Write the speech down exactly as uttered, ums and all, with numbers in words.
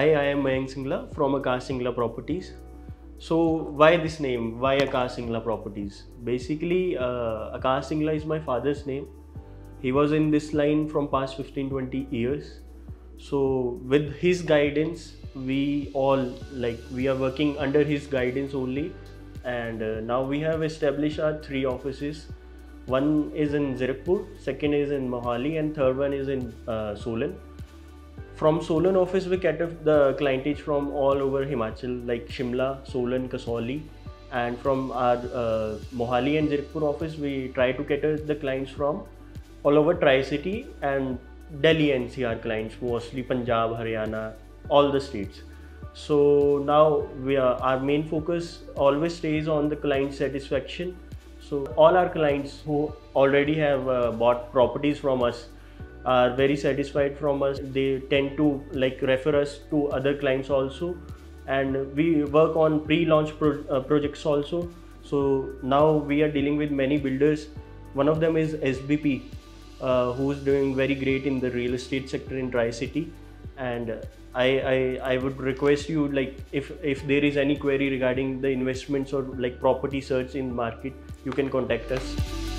Hi, I am Mayank Singla from Akash Singla Properties. So why this name? Why Akash Singla Properties? Basically, uh, Akash Singla is my father's name. He was in this line from past fifteen to twenty years. So with his guidance, we all like we are working under his guidance only. And uh, now we have established our three offices. One is in Ziripur, second is in Mohali, and third one is in uh, Solan. From Solan office, we cater the clientage from all over Himachal, like Shimla, Solan, Kasoli, and from our uh, Mohali and Ziripur office, we try to cater the clients from all over Tri-City and Delhi N C R clients, mostly Punjab, Haryana, all the states. So now we are, our main focus always stays on the client satisfaction. So all our clients who already have uh, bought properties from us are very satisfied from us. They tend to like refer us to other clients also, and we work on pre-launch pro uh, projects also. So now we are dealing with many builders. One of them is S B P, uh, who is doing very great in the real estate sector in Tri-City, and I, I I would request you, like if if there is any query regarding the investments or like property search in market, you can contact us.